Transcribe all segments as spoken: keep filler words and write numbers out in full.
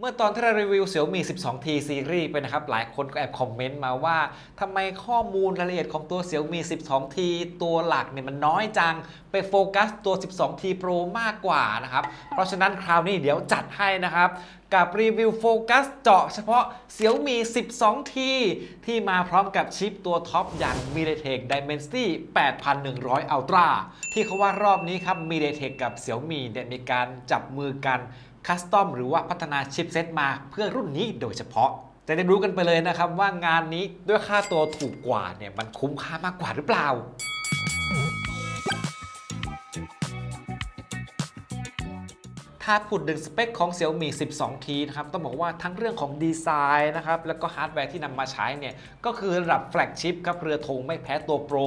เมื่อตอนที่เรารีวิว Xiaomi สิบสอง T ซีรีส์ไปนะครับหลายคนก็แอบคอมเมนต์มาว่าทำไมข้อมูลรายละเอียดของตัว Xiaomi สิบสอง T ตัวหลักเนี่ยมันน้อยจังไปโฟกัสตัว สิบสอง T Pro มากกว่านะครับเพราะฉะนั้นคราวนี้เดี๋ยวจัดให้นะครับกับรีวิวโฟกัสเจาะเฉพาะ Xiaomi สิบสอง T ที่มาพร้อมกับชิปตัวท็อปอย่าง MediaTek Dimensity แปดพันหนึ่งร้อย Ultra ที่เขาว่ารอบนี้ครับ MediaTek กับ Xiaomi เนี่ยมีการจับมือกันคัสตอมหรือว่าพัฒนาชิปเซตมาเพื่อรุ่นนี้โดยเฉพาะจะได้รู้กันไปเลยนะครับว่างานนี้ด้วยค่าตัวถูกกว่าเนี่ยมันคุ้มค่ามากกว่าหรือเปล่าถ้าพูดถึงสเปคของ Xiaomi สิบสอง T นะครับต้องบอกว่าทั้งเรื่องของดีไซน์นะครับแล้วก็ฮาร์ดแวร์ที่นำมาใช้เนี่ยก็คือระดับแฟลกชิปครับเรือธงไม่แพ้ตัวโปร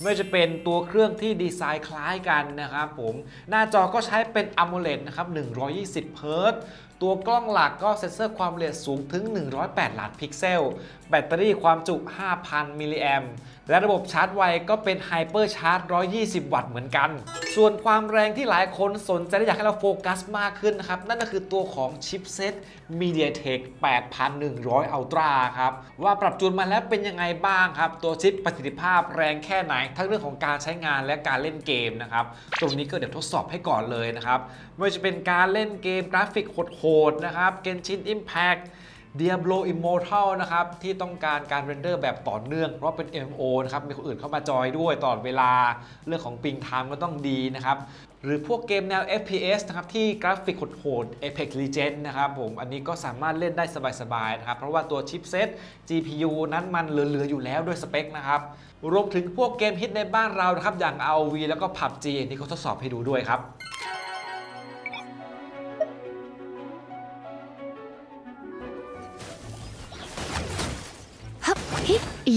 ไม่ว่าจะเป็นตัวเครื่องที่ดีไซน์คล้ายกันนะครับผมหน้าจอก็ใช้เป็น AMOLED นะครับหนึ่งร้อยยี่สิบ เฮิร์ตซ์ตัวกล้องหลักก็เซ็นเซอร์ความละเอียดสูงถึงหนึ่งร้อยแปดล้านพิกเซลแบตเตอรี่ความจุ ห้าพัน มิลลิแอมป์และระบบชาร์จไวก็เป็นไฮเปอร์ชาร์จหนึ่งร้อยยี่สิบ วัตต์เหมือนกันส่วนความแรงที่หลายคนสนใจและอยากให้เราโฟกัสมากขึ้นนะครับนั่นก็คือตัวของชิปเซต MediaTek แปดพันหนึ่งร้อย Ultra ครับว่าปรับจูนมาแล้วเป็นยังไงบ้างครับตัวชิปประสิทธิภาพแรงแค่ไหนทั้งเรื่องของการใช้งานและการเล่นเกมนะครับตรงนี้ก็เดี๋ยวทดสอบให้ก่อนเลยนะครับไม่ว่าจะเป็นการเล่นเกมกราฟิกโหดๆนะครับ Genshin Impact Diablo Immortal นะครับที่ต้องการการเรนเดอร์แบบต่อเนื่องเพราะเป็น เอ็ม โอ นะครับมีคนอื่นเข้ามาจอยด้วยตลอดเวลาเรื่องของปิงไทม์ก็ต้องดีนะครับหรือพวกเกมแนว เอฟ พี เอส นะครับที่กราฟิกโหดๆ Apex Legends นะครับผมอันนี้ก็สามารถเล่นได้สบายๆนะครับเพราะว่าตัวชิปเซต จี พี ยู นั้นมันเหลือๆอยู่แล้วด้วยสเปคนะครับรวมถึงพวกเกมฮิตในบ้านเรานะครับอย่าง อาร์ โอ วี แล้วก็ พับจี นี่เขาทดสอบให้ดูด้วยครับ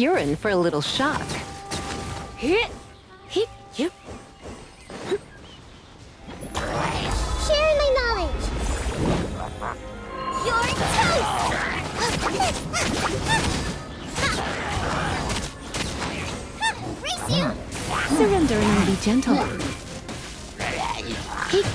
You're in for a little shock. Hit, hit, you. Share my knowledge. Your toast. Race you. Surrender and be gentle. Hit.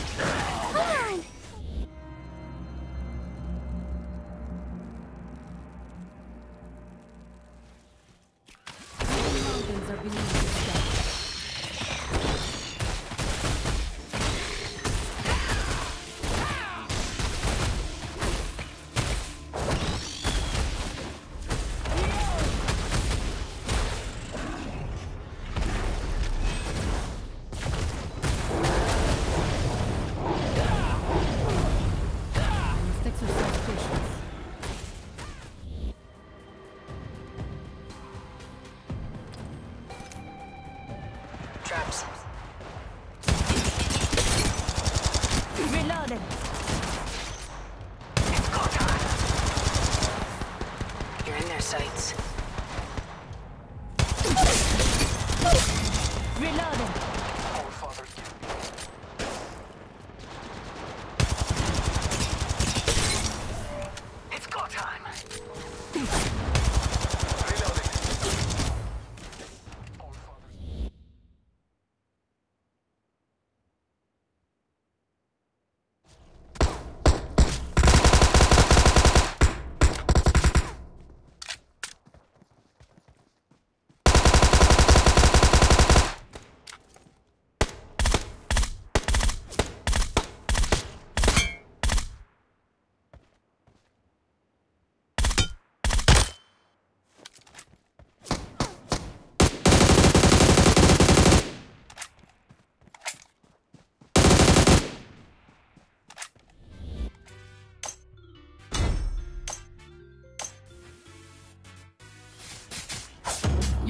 Come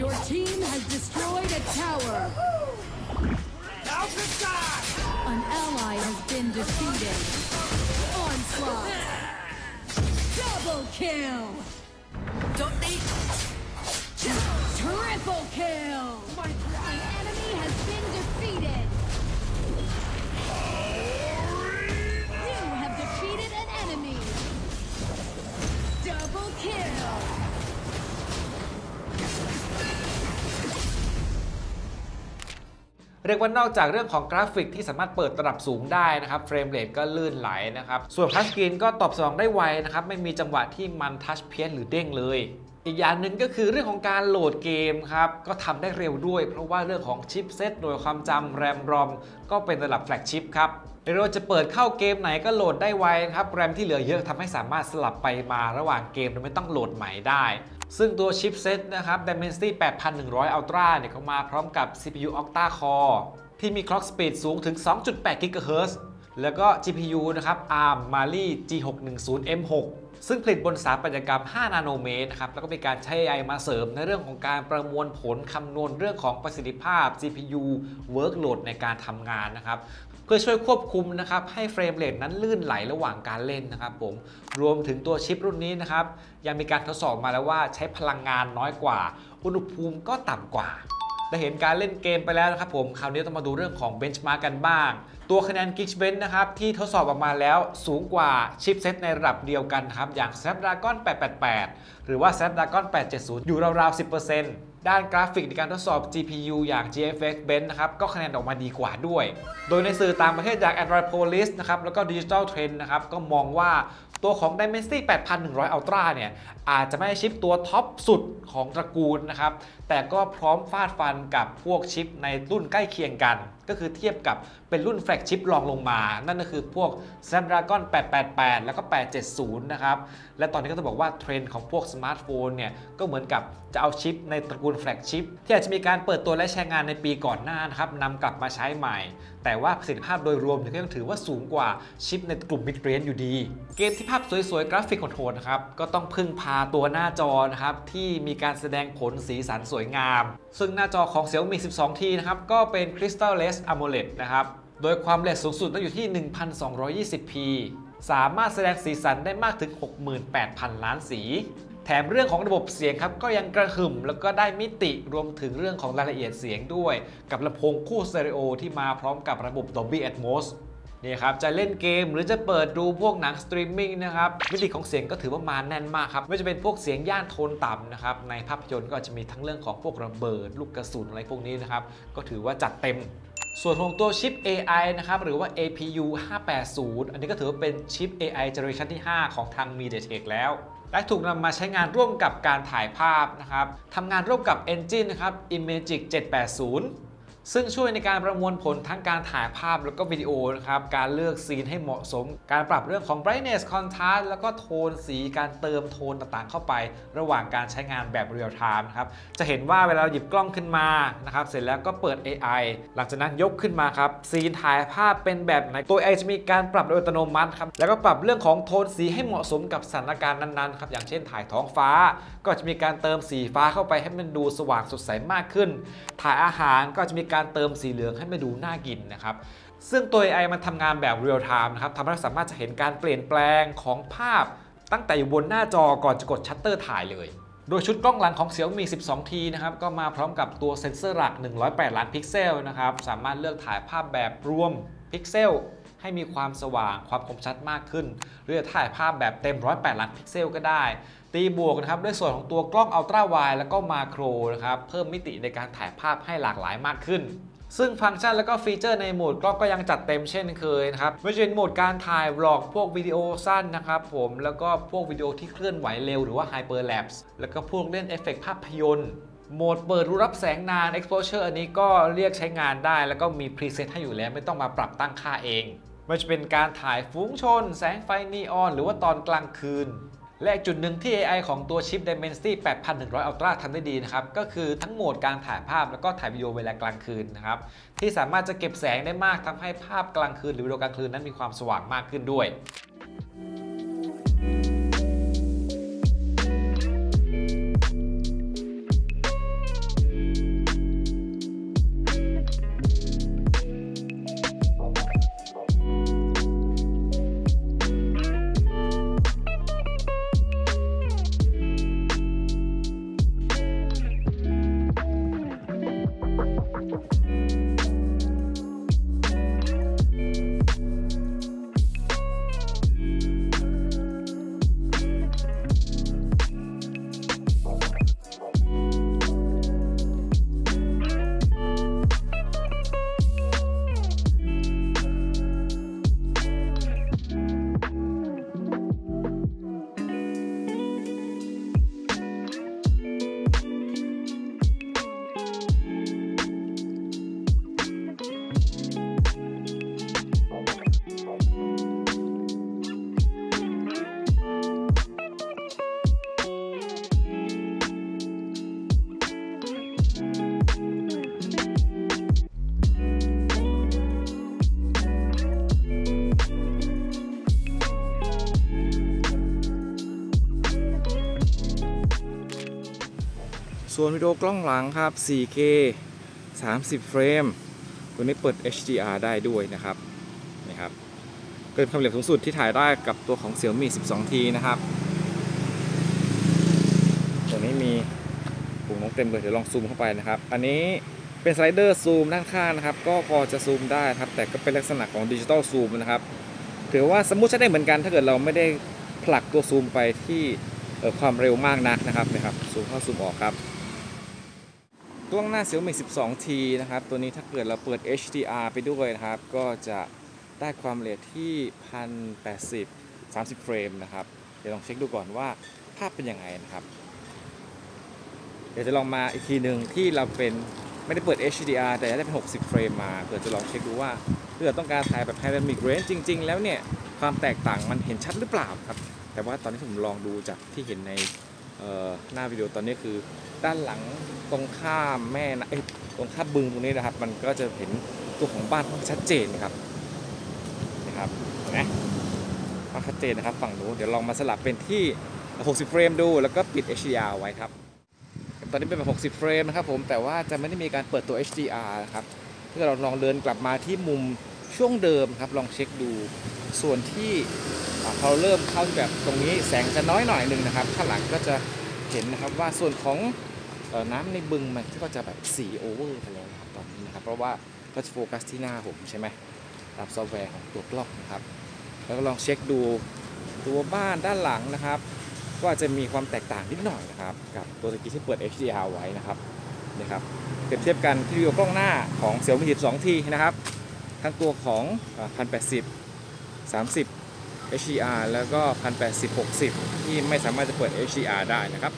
on.Your team has destroyed a tower. An ally has been defeated. Onslaught. Double kill. Don't they? Triple kill. An enemy has been defeated. You have defeated an enemy. Double kill. เรียกว่านอกจากเรื่องของกราฟิกที่สามารถเปิดระดับสูงได้นะครับเฟรมเรทก็ลื่นไหลนะครับส่วนทัชสกรีนก็ตอบสนองได้ไวนะครับไม่มีจังหวะที่มันทัชเพี้ยนหรือเด้งเลยอีกอย่างหนึ่งก็คือเรื่องของการโหลดเกมครับก็ทำได้เร็วด้วยเพราะว่าเรื่องของชิปเซตหน่วยความจำแรมรอมก็เป็นระดับแฟลกชิปครับเราจะเปิดเข้าเกมไหนก็โหลดได้ไวครับแรมที่เหลือเยอะทำให้สามารถสลับไปมาระหว่างเกมโดยไม่ต้องโหลดใหม่ได้ซึ่งตัวชิปเซตนะครับ Dimensity แปดพันหนึ่งร้อย Ultra เนี่ยเขามาพร้อมกับ ซี พี ยู Octa Core ที่มี Clock Speed สูงถึง สองจุดแปดกิกะเฮิรตซ์ แล้วก็ จี พี ยู นะครับ อาร์ม Mali จี หกหนึ่งศูนย์ เอ็ม หก ซึ่งผลิตบนสถาปัตยกรรมห้านาโนเมตรนะครับแล้วก็มีการใช้ เอ ไอ มาเสริมในเรื่องของการประมวลผลคำนวณเรื่องของประสิทธิภาพ ซี พี ยู Workload ในการทำงานนะครับเพื่อช่วยควบคุมนะครับให้เฟรมเรทนั้นลื่นไหลระหว่างการเล่นนะครับผมรวมถึงตัวชิปรุ่นนี้นะครับยังมีการทดสอบมาแล้วว่าใช้พลังงานน้อยกว่าอุณหภูมิก็ต่ำกว่าได้เห็นการเล่นเกมไปแล้วนะครับผมคราวนี้ต้องมาดูเรื่องของ Benchmark กันบ้างตัวคะแนน Geekbench นะครับที่ทดสอบออกมาแล้วสูงกว่าชิปเซตในระดับเดียวกันครับอย่าง Snapdragon แปดแปดแปดหรือว่า Snapdragon แปดเจ็ดศูนย์อยู่ราวๆ สิบเปอร์เซ็นต์ด้านกราฟิกในการทดสอบ จี พี ยู อย่าง จี เอฟ เอ็กซ์ Bench นะครับก็คะแนนออกมาดีกว่าด้วยโดยในสื่อต่างประเทศอย่าง Android Police นะครับแล้วก็ Digital Trends นะครับก็มองว่าตัวของ Dimensity แปดพันหนึ่งร้อย Ultra เนี่ยอาจจะไม่ใช่ชิปตัวท็อปสุดของตระกูลนะครับแต่ก็พร้อมฟาดฟันกับพวกชิปในรุ่นใกล้เคียงกันก็คือเทียบกับเป็นรุ่นแฟลกชิปรองลงมานั่นก็คือพวก Snapdragon แปดแปดแปดแล้วก็แปดเจ็ดศูนย์นะครับและตอนนี้ก็จะบอกว่าเทรนด์ของพวกสมาร์ทโฟนเนี่ยก็เหมือนกับจะเอาชิปในตระกูลแฟลกชิปที่อาจจะมีการเปิดตัวและใช้งานในปีก่อนหน้านะครับนำกลับมาใช้ใหม่แต่ว่าประสิทธิภาพโดยรวมก็ยังถือว่าสูงกว่าชิปในกลุ่ม mid-range อยู่ดีเกมที่ภาพสวยๆกราฟิกโหดๆนะครับก็ต้องพึ่งพาตัวหน้าจอนะครับที่มีการแสดงผลสีสันสวยงามซึ่งหน้าจอของ Xiaomi สิบสอง T นะครับก็เป็น Crystal Glass Amoled นะครับโดยความละเอียดสูงสุดก็อยู่ที่ หนึ่งพันสองร้อยยี่สิบ p สามารถแสดงสีสันได้มากถึง หกหมื่นแปดพันล้านสีแถมเรื่องของระบบเสียงครับก็ยังกระหึ่มแล้วก็ได้มิติรวมถึงเรื่องของรายละเอียดเสียงด้วยกับลำโพงคู่สเตอริโอที่มาพร้อมกับระบบ Dolby Atmos นี่ครับจะเล่นเกมหรือจะเปิดดูพวกหนังสตรีมมิ่งนะครับมิติของเสียงก็ถือว่ามาแน่นมากครับไม่ว่าจะเป็นพวกเสียงย่านโทนต่ำนะครับในภาพยนตร์ก็จะมีทั้งเรื่องของพวกระเบิดลูกกระสุนอะไรพวกนี้นะครับก็ถือว่าจัดเต็มส่วนของตัวชิป เอ ไอ นะครับหรือว่า เอ พี ยู ห้าแปดศูนย์อันนี้ก็ถือว่าเป็นชิป เอ ไอ Generation ที่ห้าของทาง MediaTek แล้วและถูกนำมาใช้งานร่วมกับการถ่ายภาพนะครับทำงานร่วมกับ Engine นะครับ ImagiQ เจ็ดแปดศูนย์ซึ่งช่วยในการประมวลผลทั้งการถ่ายภาพแล้วก็วิดีโอนะครับการเลือกซีนให้เหมาะสมการปรับเรื่องของ brightness contrast แล้วก็โทนสีการเติมโทนต่างๆเข้าไประหว่างการใช้งานแบบ real time นะครับจะเห็นว่าเวลาหยิบกล้องขึ้นมานะครับเสร็จแล้วก็เปิด เอ ไอ หลังจากนั้นยกขึ้นมาครับซีนถ่ายภาพเป็นแบบไหนตัว เอ ไอ จะมีการปรับโดยอัตโนมัติครับแล้วก็ปรับเรื่องของโทนสีให้เหมาะสมกับสถานการณ์นั้นๆครับอย่างเช่นถ่ายท้องฟ้าก็จะมีการเติมสีฟ้าเข้าไปให้มันดูสว่างสดใสมากขึ้นถ่ายอาหารก็จะมีการเติมสีเหลืองให้มันดูน่ากินนะครับซึ่งตัว เอ ไอ มันทำงานแบบ Real Time นะครับทำให้เราสามารถจะเห็นการเปลี่ยนแปลงของภาพตั้งแต่อยู่บนหน้าจอก่อนจะกดชัตเตอร์ถ่ายเลยโดยชุดกล้องหลังของ Xiaomi สิบสอง T นะครับก็มาพร้อมกับตัวเซ็นเซอร์หลักหนึ่งร้อยแปดล้านพิกเซลนะครับสามารถเลือกถ่ายภาพแบบรวมพิกเซลให้มีความสว่างความคมชัดมากขึ้นหรือจะถ่ายภาพแบบเต็มหนึ่งร้อยแปดล้านพิกเซลก็ได้ตีบวกนะครับด้วยส่วนของตัวกล้องอัลตร้าไวด์แล้วก็มาโครนะครับเพิ่มมิติในการถ่ายภาพให้หลากหลายมากขึ้นซึ่งฟังก์ชันและก็ฟีเจอร์ในโหมดกล้องก็ยังจัดเต็มเช่นเคยนะครับไม่ว่าจะเป็นโหมดการถ่ายบล็อกพวกวิดีโอสั้นนะครับผมแล้วก็พวกวิดีโอที่เคลื่อนไหวเร็วหรือว่าไฮเปอร์แลปส์แล้วก็พวกเล่นเอฟเฟกต์ภาพยนตร์โหมดเปิดรูรับแสงนาน exposure อันนี้ก็เรียกใช้งานได้แล้วก็มีพรีเซตให้อยู่แล้วไม่ต้องมาปรับตั้งค่าเองมันจะเป็นการถ่ายฝูงชนแสงไฟนีออนหรือว่าตอนกลางคืนและจุดหนึ่งที่ เอ ไอ ของตัวชิป Dimensity แปดพันหนึ่งร้อย Ultra ทำได้ดีนะครับก็คือทั้งโหมดการถ่ายภาพแล้วก็ถ่ายวิดีโอเวลากลางคืนนะครับที่สามารถจะเก็บแสงได้มากทำให้ภาพกลางคืนหรือวิดีโอกลางคืนนั้นมีความสว่างมากขึ้นด้วย ส่วนวิดีโอกล้องหลังครับ โฟร์เค สามสิบ เฟรมตัวนี้เปิด เอช ดี อาร์ ได้ด้วยนะครับนี่ครับเกินความเร็วสูงสุดที่ถ่ายได้กับตัวของ Xiaomi สิบสอง ที นะครับตัวนี้มีปุ่มน้องเต็มเลยเดี๋ยวลองซูมเข้าไปนะครับอันนี้เป็นสไลเดอร์ซูมด้านข้างนะครับก็พอจะซูมได้ครับแต่ก็เป็นลักษณะของดิจิตอลซูมนะครับถือว่าสมมุติใช้ได้เหมือนกันถ้าเกิดเราไม่ได้ผลักตัวซูมไปที่ความเร็วมากนักนะครับนะครับซูมเข้าซูมออกครับกล้องหน้า Xiaomi สิบสอง ที นะครับตัวนี้ถ้าเกิดเราเปิด เอช ดี อาร์ ไปด้วยนะครับก็จะได้ความละเอียดที่หนึ่งพันแปดสิบ สามสิบ เฟรมนะครับเดี๋ยวลองเช็คดูก่อนว่าภาพเป็นยังไงนะครับเดี๋ยวจะลองมาอีกทีหนึ่งที่เราเป็นไม่ได้เปิด เอช ดี อาร์ แต่ได้เป็นหกสิบ เฟรมมาเพื่อจะลองเช็คดูว่าเพื่อต้องการถ่ายแบบ Dynamic Range จริงๆแล้วเนี่ยความแตกต่างมันเห็นชัดหรือเปล่าครับแต่ว่าตอนนี้ผมลองดูจากที่เห็นในหน้าวิดีโอตอนนี้คือด้านหลังตรงข้ามแม่นะตรงข้ามบึงตรงนี้นะครับมันก็จะเห็นตัวของบ้านชัดเจนนะครับนะครับเห็นไหมชัดเจนนะครับฝั่งนู้นเดี๋ยวลองมาสลับเป็นที่หกสิบเฟรมดูแล้วก็ปิด เอช ดี อาร์ ไว้ครับตอนนี้เป็นแบบหกสิบเฟรมนะครับผมแต่ว่าจะไม่ได้มีการเปิดตัว เอช ดี อาร์ นะครับเพื่อเราลองเดินกลับมาที่มุมช่วงเดิมครับลองเช็คดูส่วนที่เขาเริ่มเข้าแบบตรงนี้แสงจะน้อยหน่อยหนึ่งนะครับข้างหลังก็จะเห็นนะครับว่าส่วนของน้ำในบึงมันก็จะแบบสีโอเวอร์ไปแล้วครับตอนนี้นะครับเพราะว่าก็จะโฟกัสที่หน้าผมใช่ไหมตามซอฟต์แวร์ของตัวกล้องนะครับแล้วก็ลองเช็คดูตัวบ้านด้านหลังนะครับก็จะมีความแตกต่างนิดหน่อยนะครับกับตัวตะกี้ที่เปิด เอช ดี อาร์ ไว้นะครับนี่ครับเปรียบเทียบกันที่วิวกล้องหน้าของ Xiaomi สิบสอง ที นะครับทั้งตัวของหนึ่งพันแปดสิบ สามสิบเอช ดี อาร์ แล้วก็หนึ่งพันแปดสิบ หกสิบที่ไม่สามารถจะเปิด เอช ดี อาร์ ได้นะครับ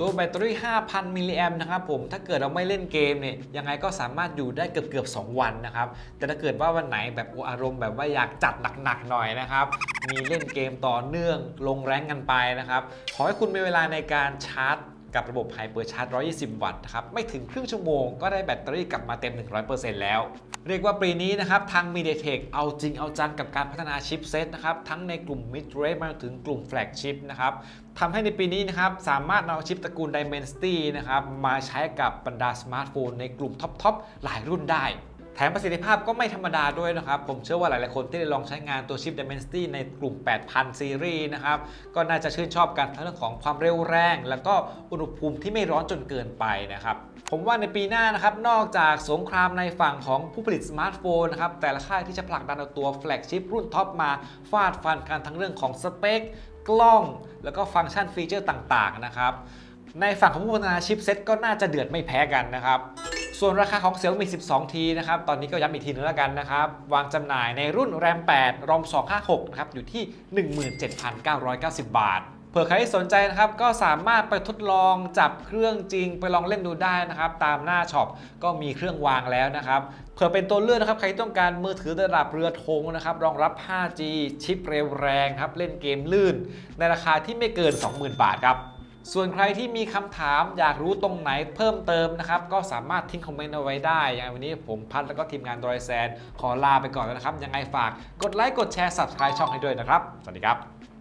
ตัวแบตเตอรี่ ห้าพัน มิลลิแอมป์นะครับผมถ้าเกิดเราไม่เล่นเกมเนี่ยยังไงก็สามารถอยู่ได้เกือบเกือบสองวันนะครับแต่ถ้าเกิดว่าวันไหนแบบอารมณ์แบบว่าอยากจัดหนักๆหน่อยนะครับมีเล่นเกมต่อเนื่องลงแรงกันไปนะครับขอให้คุณมีเวลาในการชาร์จกับระบบไฮเปอร์ชาร์จ หนึ่งร้อยยี่สิบ วัตต์นะครับไม่ถึงครึ่งชั่วโมงก็ได้แบตเตอรี่กลับมาเต็ม หนึ่งร้อยเปอร์เซ็นต์ แล้วเรียกว่าปีนี้นะครับทาง MediaTek เอาจริงเอาจังกับการพัฒนาชิปเซตนะครับทั้งในกลุ่ม Mid-range มาถึงกลุ่ม Flagship นะครับทำให้ในปีนี้นะครับสามารถเอาชิปตระกูล Dimensity นะครับมาใช้กับบรรดาสมาร์ทโฟนในกลุ่มท็อปๆหลายรุ่นได้แถมประสิทธิภาพก็ไม่ธรรมดาด้วยนะครับผมเชื่อว่าหลายๆคนที่ได้ลองใช้งานตัวชิป Dimensity ในกลุ่ม แปดพัน ซีรีส์นะครับก็น่าจะชื่นชอบกันทั้งเรื่องของความเร็วแรงแล้วก็อุณหภูมิที่ไม่ร้อนจนเกินไปนะครับผมว่าในปีหน้านะครับนอกจากสงครามในฝั่งของผู้ผลิตสมาร์ทโฟนนะครับแต่ละค่ายที่จะผลักดันเอาตัวแฟลกชิปรุ่นท็อปมาฟาดฟันกันทั้งเรื่องของสเปคกล้องแล้วก็ฟังก์ชันฟีเจอร์ต่างๆนะครับในฝั่งของผู้พัฒนาชิปเซ็ตก็น่าจะเดือดไม่แพ้กันนะครับส่วนราคาของ Xiaomi สิบสอง ที นะครับตอนนี้ก็ย้ำอีกทีนึงแล้วกันนะครับวางจำหน่ายในรุ่น RAM แปด ROM สองห้าหกนะครับอยู่ที่ หนึ่งหมื่นเจ็ดพันเก้าร้อยเก้าสิบ บาทเผื่อใครที่สนใจนะครับก็สามารถไปทดลองจับเครื่องจริงไปลองเล่นดูได้นะครับตามหน้าช็อปก็มีเครื่องวางแล้วนะครับเผื่อเป็นตัวเลือกนะครับใครต้องการมือถือระดับเรือธงนะครับรองรับ ห้าจี ชิปเร็วแรงครับเล่นเกมลื่นในราคาที่ไม่เกิน สองหมื่น บาทครับส่วนใครที่มีคำถามอยากรู้ตรงไหนเพิ่มเติมนะครับก็สามารถทิ้งคอมเมนต์เอาไว้ได้ยังไงวันนี้ผมพัดแล้วก็ทีมงานดอยแซนขอลาไปก่อนแล้วนะครับยังไงฝากกดไลค์กดแชร์ Subscribe ช่องให้ด้วยนะครับสวัสดีครับ